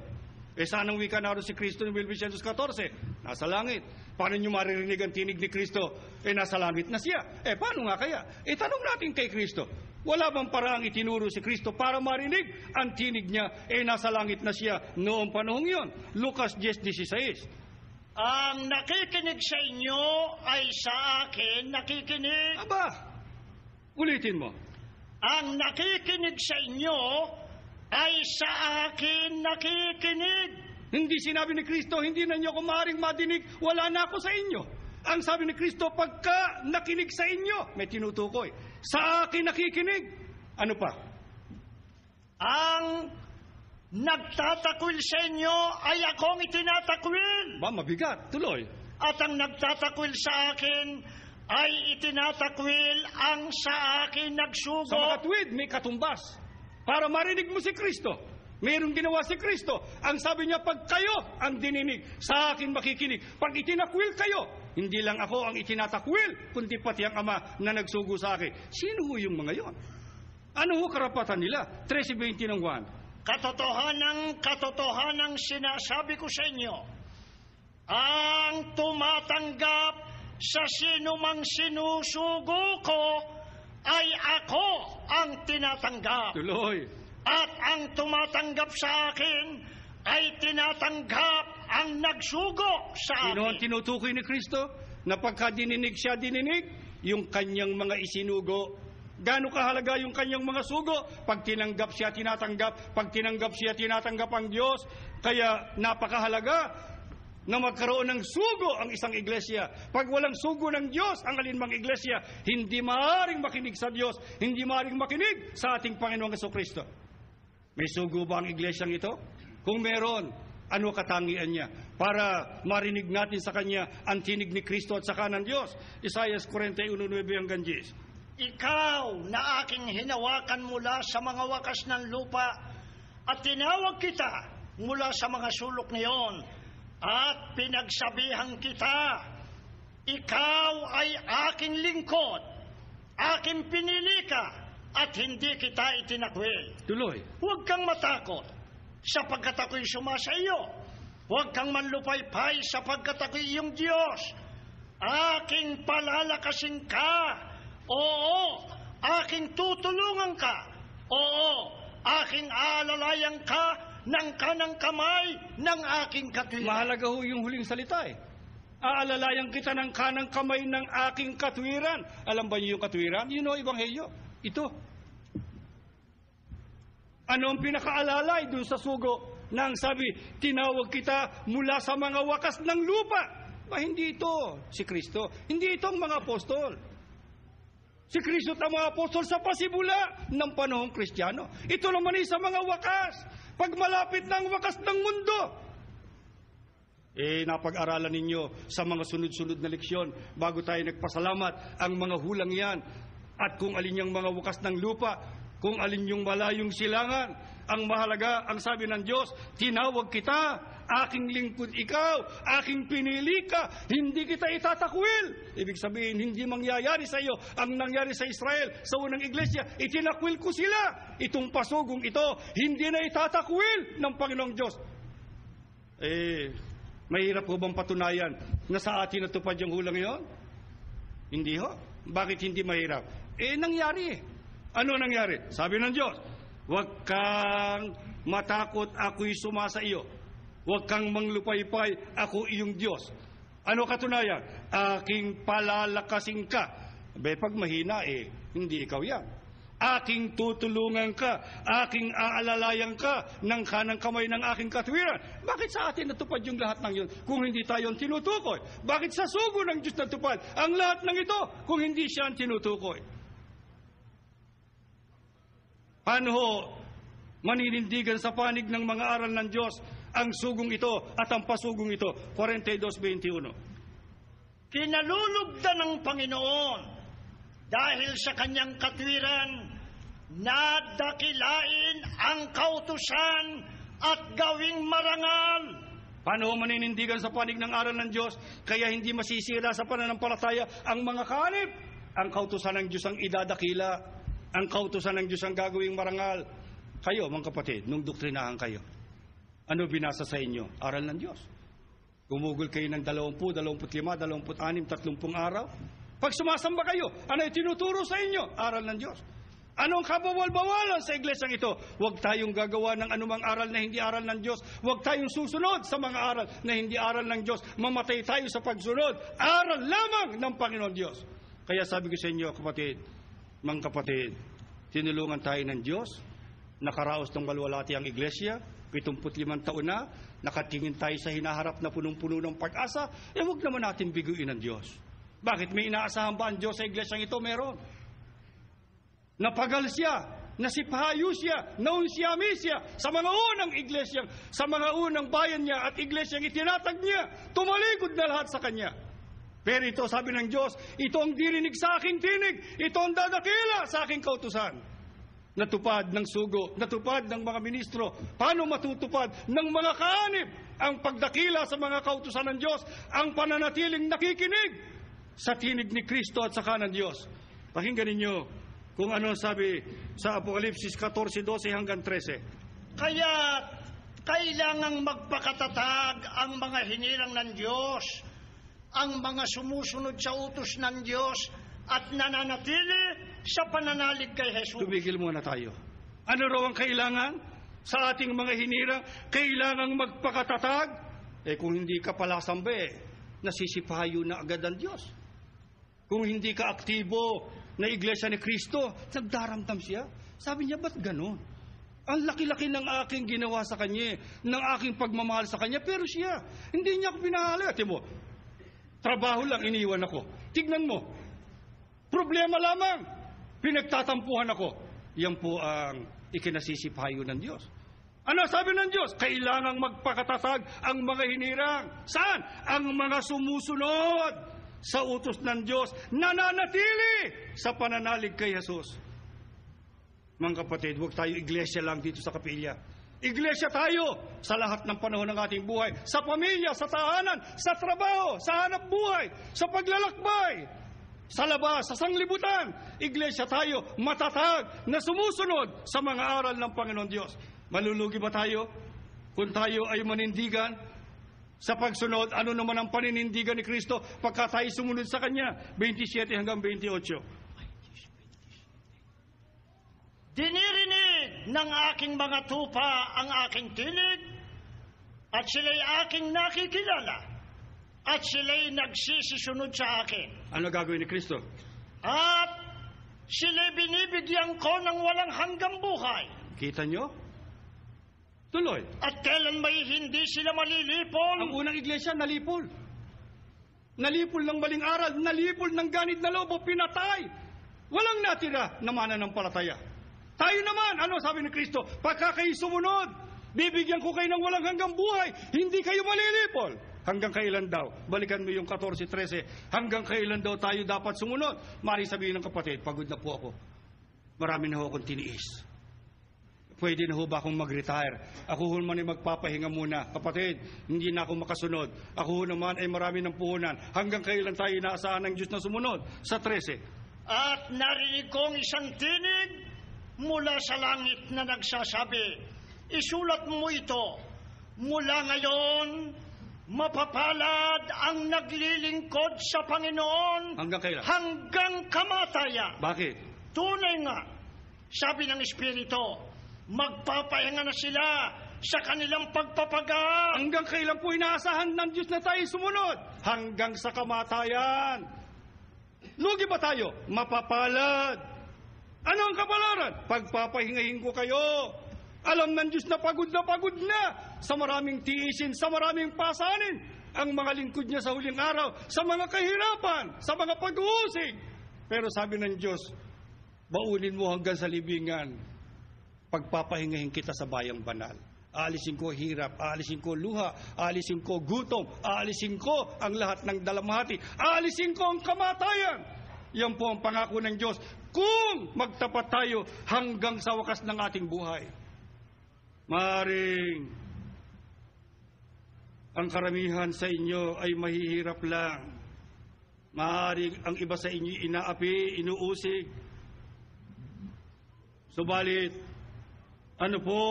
Eh, saan ang wika naroon si Cristo ng nineteen fourteen? Nasa langit. Paano ninyo maririnig ang tinig ni Cristo? Eh, nasa langit na siya. Eh, paano nga kaya? Eh, tanong natin kay Cristo. Wala bang paraang itinuro si Kristo para marinig ang tinig niya? Eh, nasa langit na siya noong panahon yon. Lucas ten sixteen. Ang nakikinig sa inyo ay sa akin nakikinig. Aba, ulitin mo. Ang nakikinig sa inyo ay sa akin nakikinig. Hindi sinabi ni Kristo, hindi na niyo ko maaaring madinig, wala na ako sa inyo. Ang sabi ni Kristo, pagka nakinig sa inyo, may tinutukoy, sa akin nakikinig. Ano pa? Ang nagtatakwil sa inyo ay akong itinatakwil. Ba, mabigat, tuloy. At ang nagtatakwil sa akin ay itinatakwil ang sa akin nagsugo. Sa makatwid, may katumbas. Para marinig mo si Kristo. Mayroong ginawa si Kristo. Ang sabi niya, pag kayo ang dininig, sa akin makikinig. Pag itinakwil kayo, hindi lang ako ang itinatakwil, kundi pati ang Ama na nagsugo sa akin. Sino yung mga yon? Ano ho karapatan nila? thirteen twenty ng Juan. Katotohanan, katotohanan sinasabi ko sa inyo, ang tumatanggap sa sino mang sinusugo ko, ay ako ang tinatanggap. Tuloy. At ang tumatanggap sa akin ay tinatanggap ang nagsugo sa akin. Sino ang tinutukoy ni Kristo? Na pagka dininig siya, dininig yung kanyang mga isinugo. Gaano kahalaga yung kanyang mga sugo? Pag tinanggap siya, tinatanggap. Pag tinanggap siya, tinatanggap ang Diyos. Kaya napakahalaga na magkaroon ng sugo ang isang iglesia. Pag walang sugo ng Diyos, ang alinmang iglesia, hindi maaaring makinig sa Diyos, hindi maaaring makinig sa ating Panginoong Jesucristo. May sugo ba ang iglesyang ito? Kung meron, ano katangian niya? Para marinig natin sa kanya ang tinig ni Kristo at saka ng Diyos. Isaiah forty-one nine to ten. Ikaw na aking hinawakan mula sa mga wakas ng lupa at tinawag kita mula sa mga sulok niyon. At pinagsabihan kita, ikaw ay aking lingkod, aking pinili ka, at hindi kita itinakwil. Tuloy. Huwag kang matakot, sapagkat ako'y sumasa iyo. Huwag kang manlupay-pay, sapagkat ako'y iyong Diyos. Aking palalakasin ka, oo. Aking tutulungan ka, oo. Aking aalalayan ka, ng kanang kamay ng aking katwiran. Mahalaga ho yung huling salita eh. Aalalayan kita ng kanang kamay ng aking katwiran. Alam ba niyo yung katwiran? You know, Ebanghelyo. Ito. Ano ang pinakaalalay dun sa sugo na ang sabi, tinawag kita mula sa mga wakas ng lupa? Ba, hindi ito si Kristo. Hindi itong mga apostol. Si Kristo at ang mga apostol sa pasimula ng panahong Kristiyano. Ito naman ay sa mga wakas. Pag malapit na ang wakas ng mundo, eh napag-aralan ninyo sa mga sunod-sunod na leksyon bago tayo nagpasalamat ang mga hulang yan at kung alin yung mga wakas ng lupa, kung alin yung malayong silangan. Ang mahalaga, ang sabi ng Diyos, tinawag kita, aking lingkod ikaw, aking pinili ka, hindi kita itatakwil. Ibig sabihin, hindi mangyayari sa iyo ang nangyari sa Israel, sa unang iglesia, itinakwil ko sila. Itong pasugong ito, hindi na itatakwil ng Panginoong Diyos. Eh, mahirap ko bang patunayan na sa atin natupad yung hulang yon? Hindi ho. Bakit hindi mahirap? Eh, nangyari. Ano nangyari? Sabi ng Diyos, huwag kang matakot, ako'y sumasa iyo. Huwag kang manglupay-pay, ako iyong Diyos. Ano katunayan? Aking palalakasin ka. Be, pag mahina, eh, hindi ikaw yan. Aking tutulungan ka, aking aalalayan ka ng kanang kamay ng aking katwiran. Bakit sa atin natupad yung lahat ng yun kung hindi tayo ang tinutukoy? Bakit sa sugo ng Diyos natupad ang lahat ng ito kung hindi siya ang tinutukoy? Paano ho maninindigan sa panig ng mga aral ng Diyos ang sugong ito at ang pasugong ito? forty-two twenty-one. Kinalulugdan ng Panginoon dahil sa kanyang katwiran, nadakilain ang kautusan at gawing marangal. Paano maninindigan sa panig ng aral ng Diyos? Kaya hindi masisira sa pananampalataya ang mga kanib. Ang kautusan ng Diyos ang idadakila. Ang kautusan ng Diyos ang gagawing marangal. Kayo, mga kapatid, nung doktrinahan kayo, ano binasa sa inyo? Aral ng Diyos. Gumugol kayo ng dalawampu, dalawampu't lima, dalawampu't anim, tatlumpung araw. Pag sumasamba kayo, ano yung tinuturo sa inyo? Aral ng Diyos. Anong kabawal-bawalan sa iglesyang ito? Huwag tayong gagawa ng anumang aral na hindi aral ng Diyos. Huwag tayong susunod sa mga aral na hindi aral ng Diyos. Mamatay tayo sa pagsunod. Aral lamang ng Panginoon Diyos. Kaya sabi ko sa inyo, kapatid, mga kapatid, tinulungan tayo ng Diyos. Nakaraos ng maluwalhati ang iglesia. pitungputlimang taon na. Nakatingin tayo sa hinaharap na punong-puno ng pag-asa. Eh, huwag naman natin biguin ang Diyos. Bakit? May inaasahan ba ang Diyos sa iglesyang ito? Meron. Napagal siya, nasipahayo siya, naunsiyami siya sa mga unang iglesyang, sa mga unang bayan niya at iglesyang itinatag niya. Tumalikod na lahat sa kanya. Pero ito, sabi ng Diyos, ito ang dirinig sa aking tinig, ito ang dadakila sa aking kautusan. Natupad ng sugo, natupad ng mga ministro. Paano matutupad ng mga kaanib ang pagdakila sa mga kautusan ng Diyos, ang pananatiling nakikinig sa tinig ni Kristo at sa kanan Diyos? Pakinggan ninyo kung ano sabi sa Apokalipsis fourteen, twelve hanggang thirteen. Kaya kailangang magpakatatag ang mga hinirang ng Diyos, ang mga sumusunod sa utos ng Diyos at nananatili sa pananalig kay Jesus. Tumigil muna tayo. Ano raw ang kailangan sa ating mga hinirang? Kailangang magpakatatag. Eh kung hindi ka palasamba eh, nasisipayo na agad ang Diyos. Kung hindi ka aktibo na Iglesia ni Cristo, nagdaramdam siya. Sabi niya, ba't ganun? Ang laki-laki ng aking ginawa sa kanya, ng aking pagmamahal sa kanya, pero siya, hindi niya ako pinahali. Ate mo, trabaho lang iniwan ako. Tignan mo, problema lamang, pinagtatampuhan ako. Yan po ang ikinasisipayo ng Diyos. Ano sabi ng Diyos? Kailangang magpakatatag ang mga hinirang. Saan? Ang mga sumusunod sa utos ng Diyos, nananatili sa pananalig kay Jesus. Mga kapatid, huwag tayo iglesia lang dito sa kapilya. Iglesia tayo sa lahat ng panahon ng ating buhay. Sa pamilya, sa tahanan, sa trabaho, sa hanap buhay, sa paglalakbay, sa labas, sa sanglibutan. Iglesia tayo, matatag na sumusunod sa mga aral ng Panginoon Diyos. Malulugi ba tayo kung tayo ay manindigan sa pagsunod? Ano naman ang paninindigan ni Kristo pagka tayo sumunod sa Kanya? twenty-seven hanggang twenty-eight. Dinirinig ng aking mga tupa ang aking tinig, at sila'y aking nakikilala, at sila'y nagsisisunod sa akin. Ano gagawin ni Kristo? At sila'y binibigyan ko ng walang hanggang buhay. Kita nyo? Tuloy. At kailan may hindi sila malilipol? Ang unang iglesia, nalipol. Nalipol ng maling aral, nalipol ng ganid na lobo, pinatay. Walang natira na mananampalataya. Tayo naman, ano sabi ni Kristo? Pagka kayo sumunod, bibigyan ko kayo ng walang hanggang buhay, hindi kayo malilipol. Hanggang kailan daw? Balikan mo yung fourteen thirteen. Hanggang kailan daw tayo dapat sumunod? Maaaring sabihin ng kapatid, pagod na po ako. Marami na ho akong tiniis. Pwede na ho ba akong mag-retire? Ako ho naman ay magpapahinga muna. Kapatid, hindi na ako makasunod. Ako ho naman ay marami ng puhunan. Hanggang kailan tayo inaasahan ng Diyos na sumunod? Sa thirteen. At narinig kong isang tinig mula sa langit na nagsasabi, isulat mo ito, mula ngayon, mapapalad ang naglilingkod sa Panginoon hanggang kailan? Hanggang kamatayan. Bakit? Tunay nga, sabi ng Espiritu, magpapahinga na sila sa kanilang pagpapaga. Hanggang kailan po inaasahan ng Diyos na tayo sumunod? Hanggang sa kamatayan. Lugi ba tayo? Mapapalad. Ano ang kapalaran? Pagpapahingahin ko kayo. Alam ng Diyos na pagod na pagod na sa maraming tiisin, sa maraming pasanin, ang mga lingkod niya sa huling araw, sa mga kahirapan, sa mga pag-uusig. Pero sabi ng Diyos, baulin mo hanggang sa libingan. Pagpapahingahin kita sa bayang banal. Aalisin ko hirap, aalisin ko luha, aalisin ko gutom, aalisin ko ang lahat ng dalamhati, aalisin ko ang kamatayan. Yan po ang pangako ng Diyos kung magtapat tayo hanggang sa wakas ng ating buhay. Maring ang karamihan sa inyo ay mahihirap lang. Maring ang iba sa inyo inaapi, inuusig. Subalit, ano po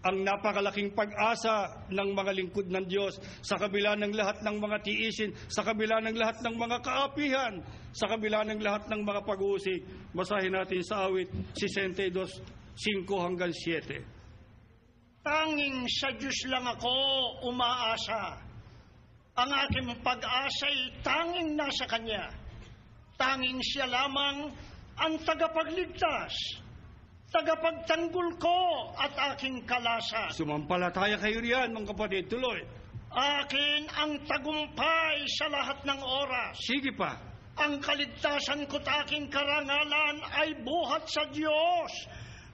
ang napakalaking pag-asa ng mga lingkod ng Diyos sa kabila ng lahat ng mga tiisin, sa kabila ng lahat ng mga kaapihan, sa kabila ng lahat ng mga pag-uusig. Basahin natin sa awit sixty-two, five to seven. Tanging sa Diyos lang ako umaasa. Ang aking pag-asa'y tanging nasa Kanya. Tanging siya lamang ang tagapagligtas, tagapagtanggol ko at aking kalasa. Sumampalataya kayo riyan, mga kapatid, tuloy. Akin ang tagumpay sa lahat ng oras. Sige pa. Ang kaligtasan ko't aking karangalan ay buhat sa Diyos.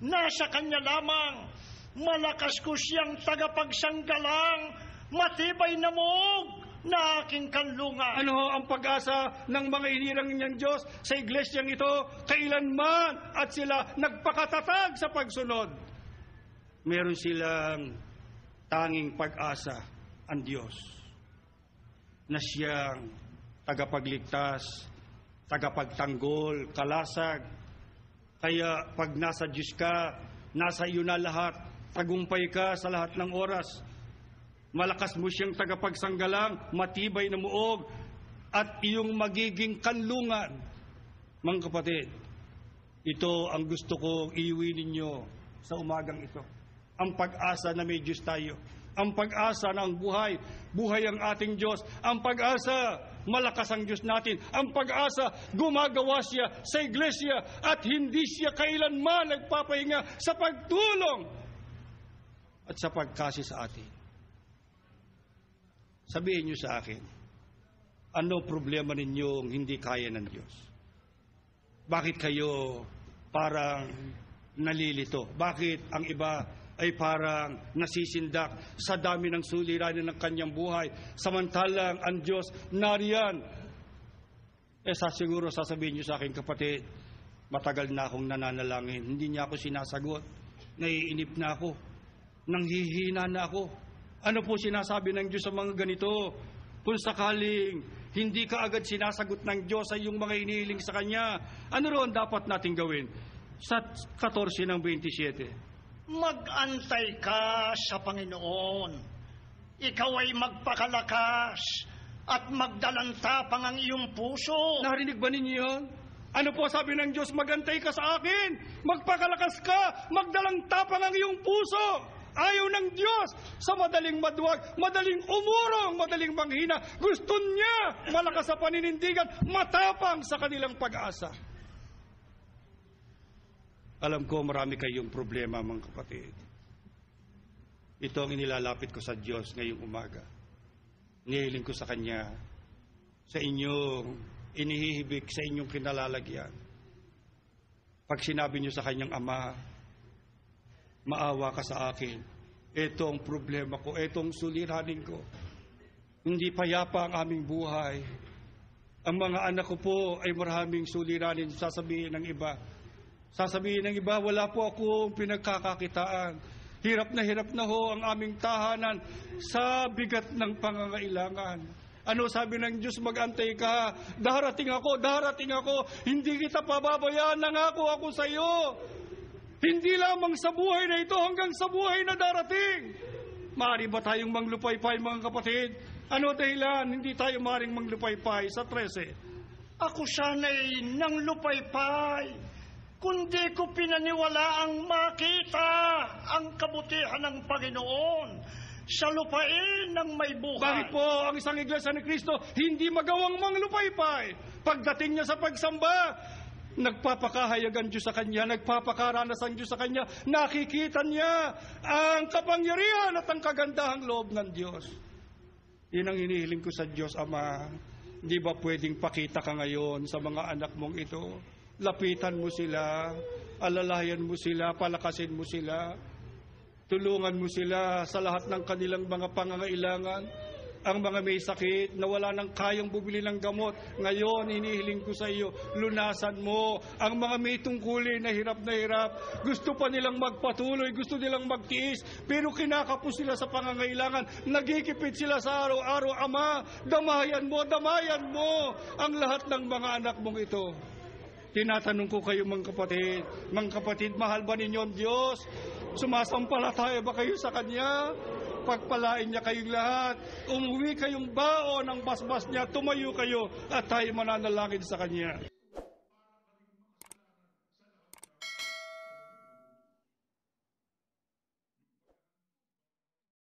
Nasa Kanya lamang. Malakas ko siyang tagapagsanggalang, matibay na muog na aking kanlungan. Ano ang pag-asa ng mga inirang niyang Diyos sa iglesyang ito? Kailanman at sila nagpakatatag sa pagsunod, meron silang tanging pag-asa ang Diyos na siyang tagapagligtas, tagapagtanggol, kalasag. Kaya pag nasa Diyos ka, nasa iyo na lahat. Tagumpay ka sa lahat ng oras. Malakas mo siyang tagapagsanggalang, matibay na muog, at iyong magiging kanlungan. Mga kapatid, ito ang gusto kong iuwi ninyo sa umagang ito. Ang pag-asa na may Diyos tayo. Ang pag-asa na ang buhay. Buhay ang ating Diyos. Ang pag-asa, malakas ang Diyos natin. Ang pag-asa, gumagawa siya sa iglesia at hindi siya kailanman nagpapahinga sa pagtulong at sa pagkasi sa atin. Sabihin niyo sa akin, ano problema ninyong hindi kaya ng Diyos? Bakit kayo parang nalilito? Bakit ang iba ay parang nasisindak sa dami ng suliranin ng kanyang buhay, samantalang ang Diyos nariyan? Eh siguro sasabihin niyo sa akin, kapatid, matagal na akong nananalangin, hindi niya ako sinasagot, naiinip na ako, nanghihina na ako. Ano po sinasabi ng Diyos sa mga ganito? Kung sakaling hindi ka agad sinasagot ng Diyos sa iyong mga inihiling sa Kanya, ano roon dapat natin gawin? Sa fourteen ng twenty-seven. Mag-antay ka sa Panginoon. Ikaw ay magpakalakas at magdalantapang ang iyong puso. Narinig ba ninyo yun? Ano po sabi ng Diyos? Mag-antay ka sa akin. Magpakalakas ka. Magdalantapang ang iyong puso. Ayaw ng Diyos sa madaling maduwag, madaling umurong, madaling manghina. Gusto niya malakas sa paninindigan, matapang sa kanilang pag-asa. Alam ko marami kayong problema, mga kapatid. Ito ang inilalapit ko sa Diyos ngayong umaga. Nihiling ko sa Kanya, sa inyong inihihibik, sa inyong kinalalagyan. Pag sinabi niyo sa Kanyang Ama, maawa ka sa akin. Ito ang problema ko. Ito ang suliranin ko. Hindi payapa ang aming buhay. Ang mga anak ko po ay maraming suliranin, sasabihin ng iba. Sasabihin ng iba, wala po akong pinagkakakitaan. Hirap na hirap na ho ang aming tahanan sa bigat ng pangangailangan. Ano sabi ng Diyos, mag-antay ka, darating ako, darating ako, hindi kita pababayaan, nangako ako sa iyo. Hindi lamang sa buhay na ito, hanggang sa buhay na darating. Maaari ba tayong manglupaypay, mga kapatid? Ano dahilan, hindi tayo maaring manglupaypay sa trese? Ako sana'y nanglupaypay, kundi ko pinaniwalaang makita ang kabutihan ng Panginoon sa lupain ng may buhay. Bakit po ang isang Iglesia ni Cristo hindi magawang manglupaypay? Pagdating niya sa pagsamba, nagpapakahayag ang Diyos sa Kanya, nagpapakaranas ang Diyos sa Kanya, nakikita niya ang kapangyarihan at ang kagandahang loob ng Diyos. Yun ang hinihiling ko sa Diyos, Ama. Di ba pwedeng pakita ka ngayon sa mga anak mong ito? Lapitan mo sila, alalayan mo sila, palakasin mo sila. Tulungan mo sila sa lahat ng kanilang mga pangangailangan. Ang mga may sakit na wala nang kayang bumili ng gamot, ngayon hinihiling ko sa iyo, lunasan mo. Ang mga may tungkulin na hirap na hirap, gusto pa nilang magpatuloy, gusto nilang magtiis, pero kinakapos sila sa pangangailangan, nagikipit sila sa araw-araw. Ama, damayan mo, damayan mo ang lahat ng mga anak mong ito. Tinatanong ko kayo, mga kapatid, mga kapatid, mahal ba ninyo ang Diyos? Sumasampalataya ba kayo sa Kanya? Pagpalain niya kayong lahat. Umuwi kayong baon ng basbas niya, tumayo kayo at tayo mananalangin sa Kanya.